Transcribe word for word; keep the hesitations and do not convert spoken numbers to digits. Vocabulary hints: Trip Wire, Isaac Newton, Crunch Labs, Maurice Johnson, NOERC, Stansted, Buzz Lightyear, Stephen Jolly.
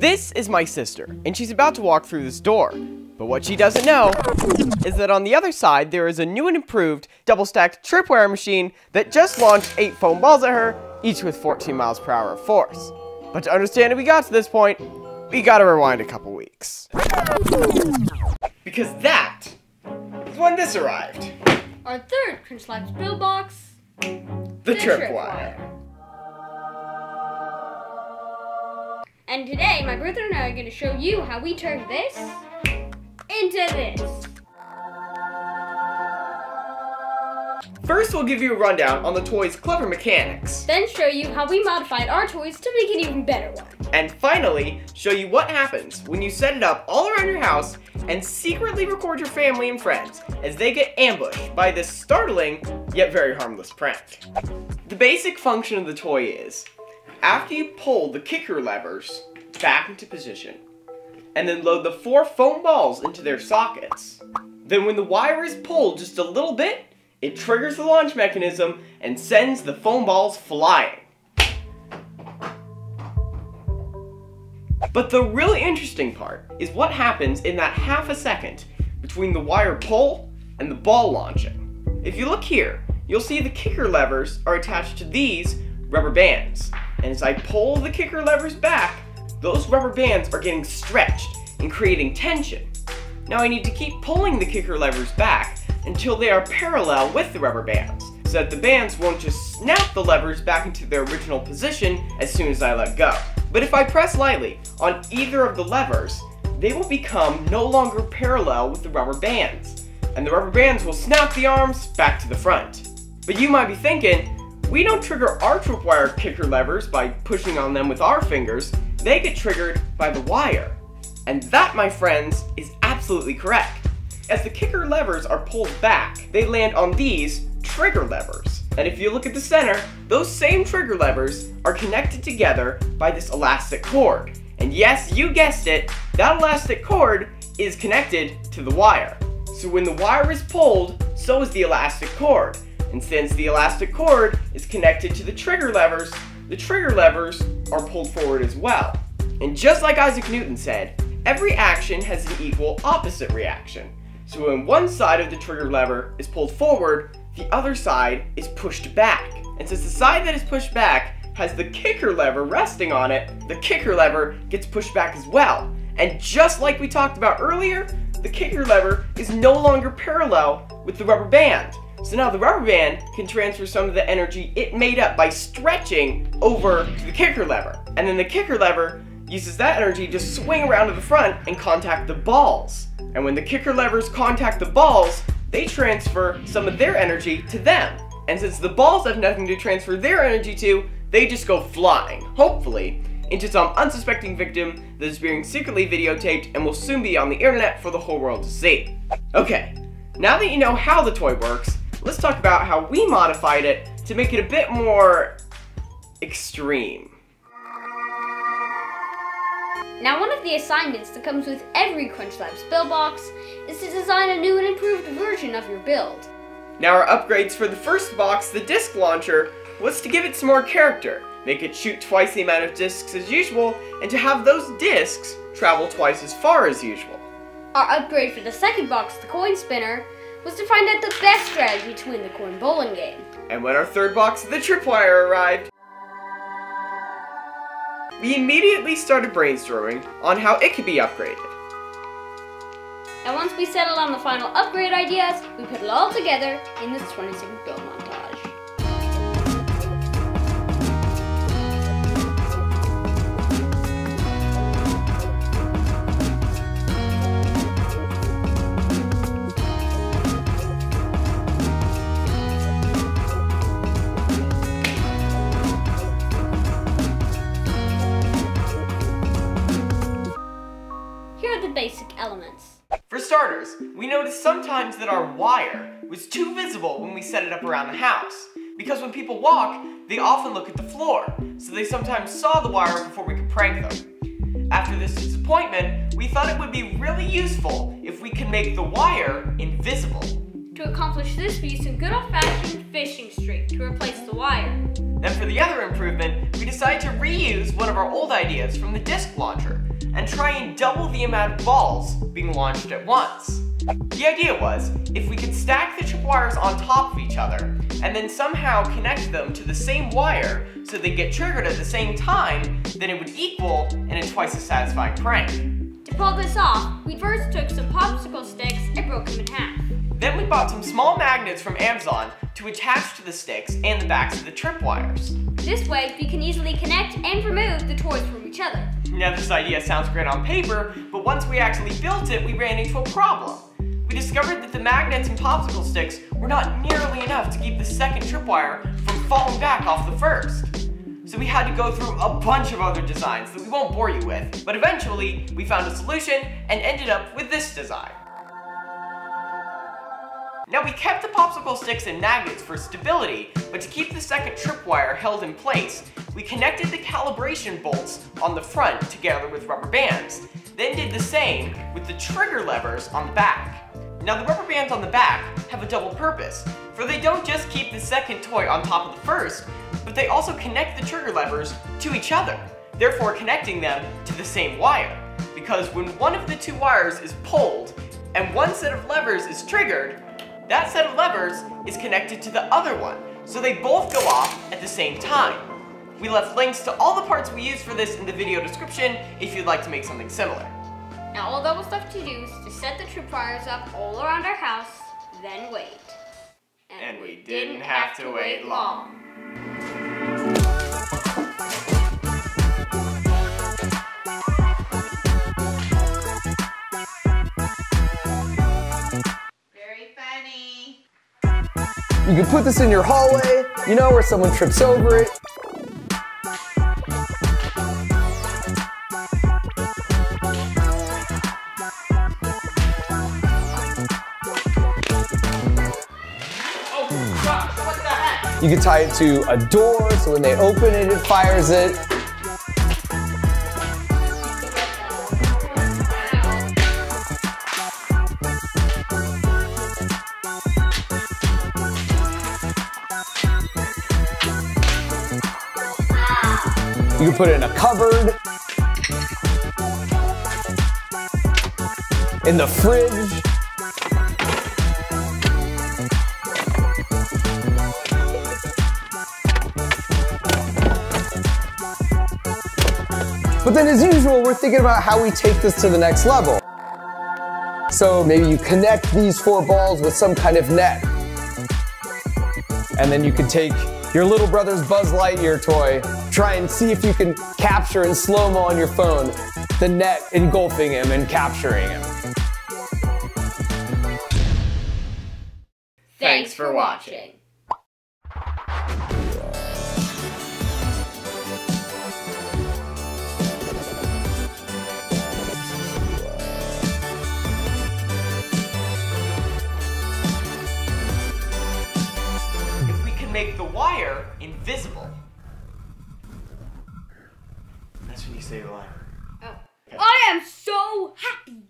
This is my sister, and she's about to walk through this door. But what she doesn't know is that on the other side, there is a new and improved double-stacked tripwire machine that just launched eight foam balls at her, each with fourteen miles per hour of force. But to understand how we got to this point, we gotta rewind a couple weeks. Because that is when this arrived. Our third Crunch Labs build box, the, the tripwire. Trip and today, my brother and I are gonna show you how we turn this into this. First, we'll give you a rundown on the toy's clever mechanics. Then show you how we modified our toys to make an even better one. And finally, show you what happens when you set it up all around your house and secretly record your family and friends as they get ambushed by this startling, yet very harmless prank. The basic function of the toy is, after you pull the kicker levers back into position, and then load the four foam balls into their sockets, then when the wire is pulled just a little bit, it triggers the launch mechanism and sends the foam balls flying. But the really interesting part is what happens in that half a second between the wire pull and the ball launching. If you look here, you'll see the kicker levers are attached to these rubber bands. And as I pull the kicker levers back, those rubber bands are getting stretched and creating tension. Now I need to keep pulling the kicker levers back until they are parallel with the rubber bands, so that the bands won't just snap the levers back into their original position as soon as I let go. But if I press lightly on either of the levers, they will become no longer parallel with the rubber bands, and the rubber bands will snap the arms back to the front. But you might be thinking, we don't trigger our tripwire kicker levers by pushing on them with our fingers, they get triggered by the wire. And that, my friends, is absolutely correct. As the kicker levers are pulled back, they land on these trigger levers. And if you look at the center, those same trigger levers are connected together by this elastic cord. And yes, you guessed it, that elastic cord is connected to the wire. So when the wire is pulled, so is the elastic cord. And since the elastic cord is connected to the trigger levers, the trigger levers are pulled forward as well. And just like Isaac Newton said, every action has an equal opposite reaction. So when one side of the trigger lever is pulled forward, the other side is pushed back. And since the side that is pushed back has the kicker lever resting on it, the kicker lever gets pushed back as well. And just like we talked about earlier, the kicker lever is no longer parallel with the rubber band. So now the rubber band can transfer some of the energy it made up by stretching over to the kicker lever. And then the kicker lever uses that energy to swing around to the front and contact the balls. And when the kicker levers contact the balls, they transfer some of their energy to them. And since the balls have nothing to transfer their energy to, they just go flying, hopefully, into some unsuspecting victim that is being secretly videotaped and will soon be on the internet for the whole world to see. Okay, now that you know how the toy works, let's talk about how we modified it to make it a bit more extreme. Now, one of the assignments that comes with every Crunch Labs build box is to design a new and improved version of your build. Now, our upgrades for the first box, the disc launcher, was to give it some more character, make it shoot twice the amount of discs as usual, and to have those discs travel twice as far as usual. Our upgrade for the second box, the coin spinner, was to find out the best strategy to win the coin bowling game. And when our third box, the tripwire, arrived, we immediately started brainstorming on how it could be upgraded. And once we settled on the final upgrade ideas, we put it all together in this twenty second build montage. Basic elements. For starters, we noticed sometimes that our wire was too visible when we set it up around the house, because when people walk, they often look at the floor, so they sometimes saw the wire before we could prank them. After this disappointment, we thought it would be really useful if we could make the wire invisible. To accomplish this, we used some good old-fashioned fishing string to replace the wire. Then for the other improvement, we decided to reuse one of our old ideas from the disc launcher and try and double the amount of balls being launched at once. The idea was, if we could stack the trip wires on top of each other and then somehow connect them to the same wire so they get triggered at the same time, then it would equal in a twice as satisfying prank. To pull this off, we first took some popsicle sticks and broke them in half. Then we bought some small magnets from Amazon to attach to the sticks and the backs of the tripwires. This way, we can easily connect and remove the toys from each other. Now this idea sounds great on paper, but once we actually built it, we ran into a problem. We discovered that the magnets and popsicle sticks were not nearly enough to keep the second tripwire from falling back off the first. So we had to go through a bunch of other designs that we won't bore you with, but eventually, we found a solution and ended up with this design. Now we kept the popsicle sticks and magnets for stability, but to keep the second tripwire held in place, we connected the calibration bolts on the front together with rubber bands, then did the same with the trigger levers on the back. Now the rubber bands on the back have a double purpose, for they don't just keep the second toy on top of the first, but they also connect the trigger levers to each other, therefore connecting them to the same wire, because when one of the two wires is pulled and one set of levers is triggered, that set of levers is connected to the other one, so they both go off at the same time. We left links to all the parts we used for this in the video description if you'd like to make something similar. Now all that was left to do is to set the tripwires up all around our house, then wait. And, and we didn't, didn't have, have to wait, wait long. You can put this in your hallway, you know, where someone trips over it. Oh crap, what the heck? You can tie it to a door, so when they open it, it fires it. You can put it in a cupboard, in the fridge. But then as usual, we're thinking about how we take this to the next level. So maybe you connect these four balls with some kind of net. And then you can take your little brother's Buzz Lightyear toy, try and see if you can capture in slow-mo on your phone the net engulfing him and capturing him. Thanks for watching. If we can make the wire invisible. That's when you say the line. Oh. Okay. I am so happy!